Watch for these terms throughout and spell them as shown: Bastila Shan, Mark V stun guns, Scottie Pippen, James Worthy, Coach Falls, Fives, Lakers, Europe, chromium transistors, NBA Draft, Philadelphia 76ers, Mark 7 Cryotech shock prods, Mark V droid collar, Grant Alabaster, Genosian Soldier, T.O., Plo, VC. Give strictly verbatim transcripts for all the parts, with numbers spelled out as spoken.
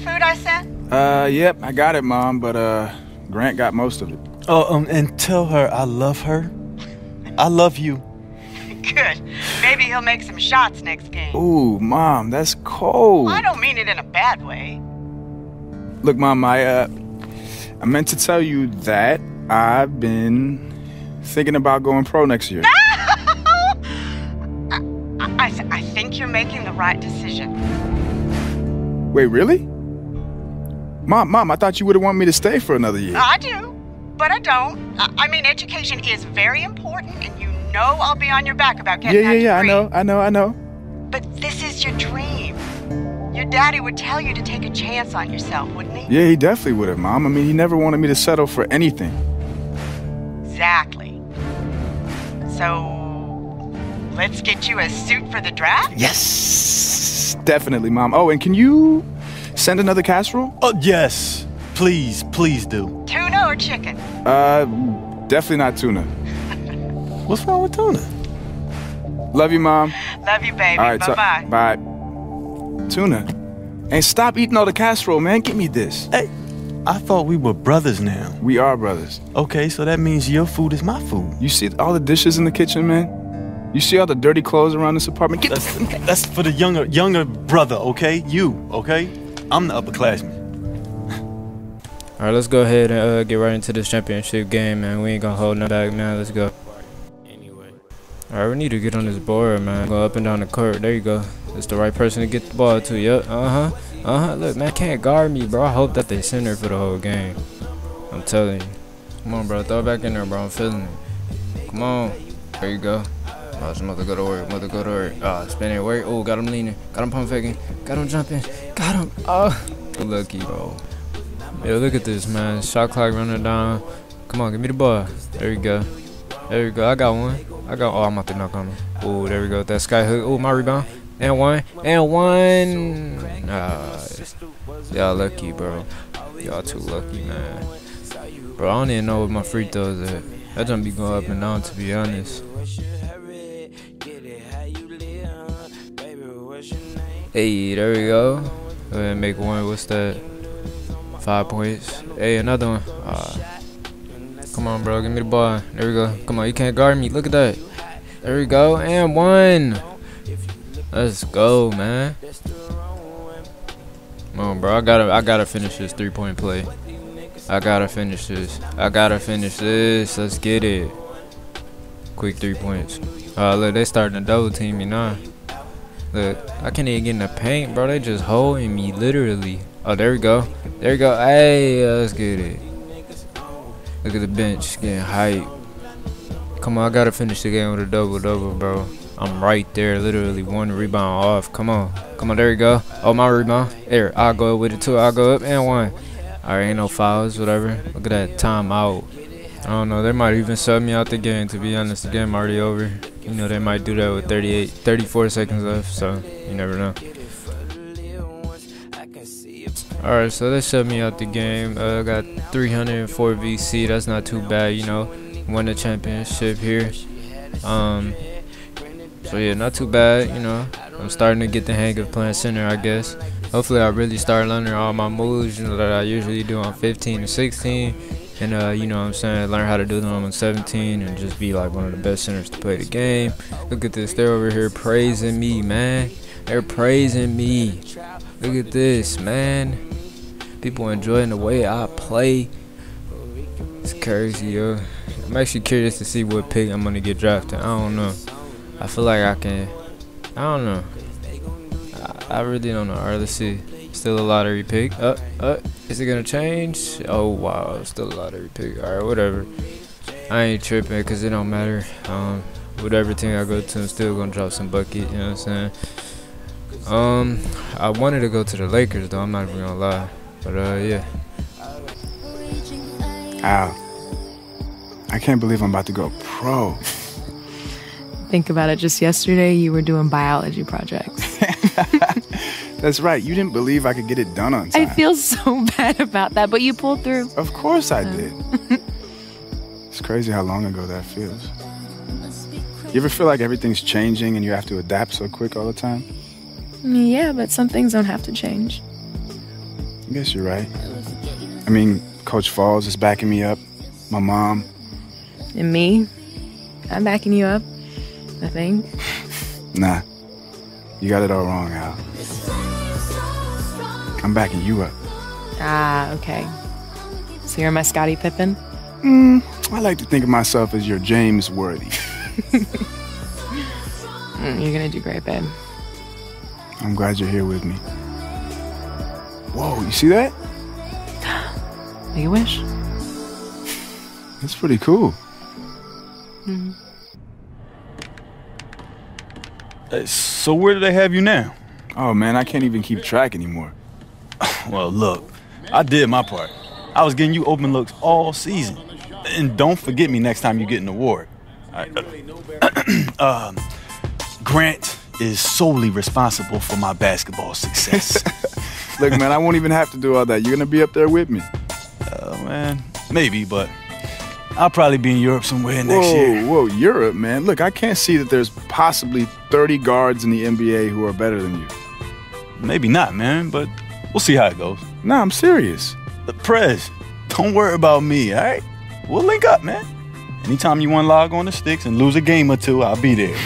food I sent? Uh, yep, I got it, Mom, but uh, Grant got most of it. Oh, um, and tell her I love her. I love you. Good. Maybe he'll make some shots next game. Ooh, Mom, that's cold. I don't mean it in a bad way. Look, Mom, I, uh, I meant to tell you that I've been thinking about going pro next year. No! I, I, th I think you're making the right decision. Wait, really? Mom, Mom, I thought you would have wanted me to stay for another year. I do, but I don't. I, I mean, education is very important, and you know I'll be on your back about getting yeah, that yeah, degree. Yeah, yeah, I know, I know, I know. But this is your dream. Your daddy would tell you to take a chance on yourself, wouldn't he? Yeah, he definitely would have, Mom. I mean, he never wanted me to settle for anything. Exactly. So, let's get you a suit for the draft? Yes, definitely, Mom. Oh, and can you send another casserole? Oh, yes. Please, please do. Tuna or chicken? Uh, definitely not tuna. What's wrong with tuna? Love you, Mom. Love you, baby. All right, bye-bye. Bye. Tuna. And stop eating all the casserole, man. Give me this. Hey, I thought we were brothers now. We are brothers. Okay, so that means your food is my food. You see all the dishes in the kitchen, man? You see all the dirty clothes around this apartment? Get that's, the that's for the younger younger brother, okay? You, okay? I'm the upperclassman. All right, let's go ahead and uh, get right into this championship game, man. We ain't gonna hold nothing back, man. Let's go. Alright, we need to get on this board, man. Go up and down the court. There you go. It's the right person to get the ball to. Yep. Uh-huh. Uh-huh. Look, man, can't guard me, bro. I hope that they center for the whole game. I'm telling you. Come on, bro. Throw it back in there, bro. I'm feeling it. Come on. There you go. Oh, it's mother go to work. Mother go to work. Oh, spin it. Work. Oh, got him leaning. Got him pump faking. Got him jumping. Got him. Oh. Lucky, bro. Yo, look at this, man. Shot clock running down. Come on, give me the ball. There you go. There you go. I got one. I got. Oh, I'm about to knock on him. Oh, there we go. That sky hook. Oh, my rebound. And one. And one. Nah. Y'all lucky, bro. Y'all too lucky, man. Bro, I don't even know what my free throws are. That don't be going up and down, to be honest. Hey, there we go. Go ahead and make one. What's that? Five points. Hey, another one. Uh, Come on, bro. Give me the ball. There we go. Come on. You can't guard me. Look at that. There we go. And one. Let's go, man. Come on, bro. I gotta, I gotta finish this three-point play. I gotta finish this. I gotta finish this. Let's get it. Quick three points. Uh, look, they starting to double team me now. Look, I can't even get in the paint, bro. They just holding me, literally. Oh, there we go. There we go. Hey, let's get it. Look at the bench getting hype. Come on, I gotta finish the game with a double-double, bro. I'm right there, literally one rebound off. Come on. Come on, there we go. Oh, my rebound. There, I'll go up with it, too. I'll go up and one. Alright, ain't no fouls, whatever. Look at that timeout. I don't know, they might even sub me out the game, to be honest. The game already over. You know, they might do that with thirty-eight, thirty-four seconds left, so you never know. Alright, so they shut me out the game. I uh, got three hundred four V C. That's not too bad, you know. Won the championship here. Um, so, yeah, not too bad, you know. I'm starting to get the hang of playing center, I guess. Hopefully, I really start learning all my moves, you know, that I usually do on fifteen and sixteen. And, uh, you know what I'm saying, learn how to do them on seventeen and just be, like, one of the best centers to play the game. Look at this. They're over here praising me, man. They're praising me. Look at this, man. People enjoying the way I play. It's crazy, yo. I'm actually curious to see what pick I'm gonna get drafted. I don't know. I feel like I can. I don't know. I, I really don't know. All right, let's see. Still a lottery pick. Uh, uh. Is it gonna change? Oh wow, still a lottery pick. All right, whatever. I ain't tripping, cause it don't matter. Um, whatever team I go to, I'm still gonna drop some bucket. You know what I'm saying? Um, I wanted to go to the Lakers though. I'm not even gonna lie. But, uh, yeah. Ow. I can't believe I'm about to go pro. Think about it. Just yesterday, you were doing biology projects. That's right. You didn't believe I could get it done on time. I feel so bad about that, but you pulled through. Of course I did. It's crazy how long ago that feels. You ever feel like everything's changing and you have to adapt so quick all the time? Yeah, but some things don't have to change. I guess you're right. I mean, Coach Falls is backing me up. My mom. And me? I'm backing you up, I think. Nah. You got it all wrong, Al. I'm backing you up. Ah, okay. So you're my Scottie Pippen? Mm, I like to think of myself as your James Worthy. mm, you're going to do great, babe. I'm glad you're here with me. Whoa, you see that? Make a wish. That's pretty cool. Mm-hmm. Hey, so where do they have you now? Oh, man, I can't even keep track anymore. Well, look, I did my part. I was getting you open looks all season. And don't forget me next time you get an award. Right. uh, Grant is solely responsible for my basketball success. Look, man, I won't even have to do all that. You're going to be up there with me. Oh, uh, man, maybe, but I'll probably be in Europe somewhere next whoa, year. Whoa, whoa, Europe, man. Look, I can't see that there's possibly thirty guards in the N B A who are better than you. Maybe not, man, but we'll see how it goes. Nah, I'm serious. Prez, don't worry about me, all right? We'll link up, man. Anytime you want to log on the sticks and lose a game or two, I'll be there.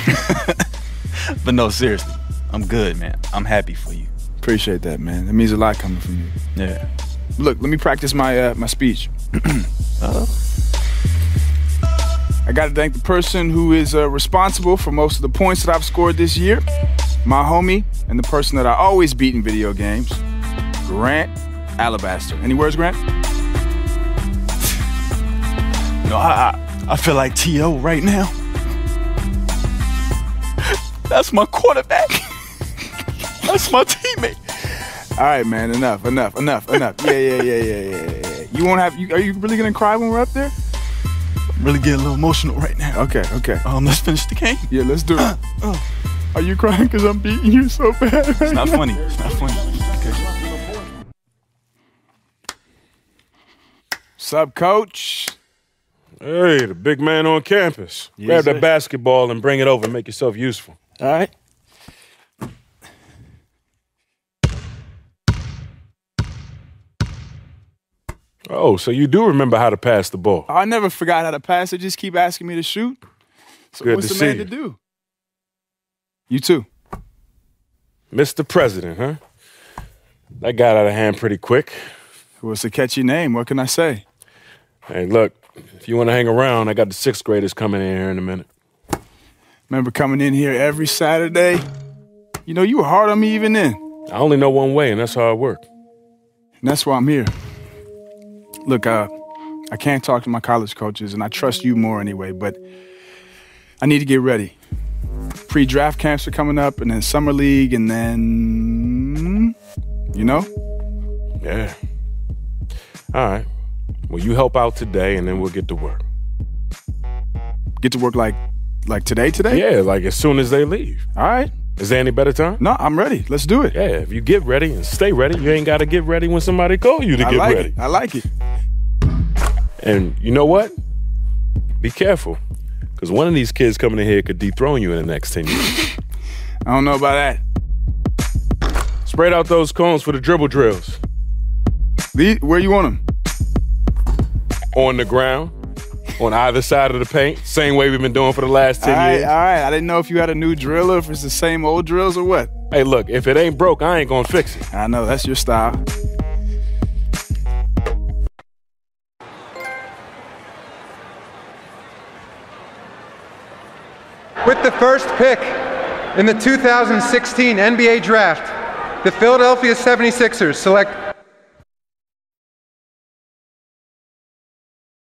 But no, seriously, I'm good, man. I'm happy for you. Appreciate that, man. That means a lot coming from you. Yeah. Look, let me practice my, uh, my speech. Uh-huh. I got to thank the person who is uh, responsible for most of the points that I've scored this year, my homie, and the person that I always beat in video games, Grant Alabaster. Any words, Grant? No, I, I, I feel like T O right now. That's my quarterback. That's my teammate. All right, man, enough, enough, enough, enough. Yeah, yeah, yeah, yeah, yeah, yeah. You won't have, you, are you really going to cry when we're up there? I'm really getting a little emotional right now. Okay, okay. Um, let's finish the game. Yeah, let's do it. Uh, uh. Are you crying because I'm beating you so bad right It's not now? funny. It's not funny. Okay. Sup, coach? Hey, the big man on campus. Yes, Grab that sir. basketball and bring it over and make yourself useful. All right. Oh, so you do remember how to pass the ball. I never forgot how to pass. They just keep asking me to shoot. So Good what's to the see man you. to do? You too. Mister President, huh? That got out of hand pretty quick. Well, it's a catchy name. What can I say? Hey, look, if you want to hang around, I got the sixth graders coming in here in a minute. Remember coming in here every Saturday? You know, you were hard on me even then. I only know one way, and that's how I work. And that's why I'm here. Look, uh, I can't talk to my college coaches, and I trust you more anyway, but I need to get ready. Pre-draft camps are coming up, and then summer league, and then, you know? Yeah. All right. Well, you help out today, and then we'll get to work. Get to work like like today, today? Yeah, like as soon as they leave. All right. Is there any better time? No, I'm ready. Let's do it. Yeah, if you get ready and stay ready, you ain't got to get ready when somebody calls you to I get like ready. It. I like it. And you know what? Be careful, because one of these kids coming in here could dethrone you in the next ten years. I don't know about that. Spread out those cones for the dribble drills. These, where you want them? On the ground, on either side of the paint, same way we've been doing for the last ten all right, years. All right, I didn't know if you had a new drill or if it's the same old drills or what. Hey, look, if it ain't broke, I ain't gonna fix it. I know, that's your style. With the first pick in the two thousand sixteen N B A Draft, the Philadelphia seventy-sixers select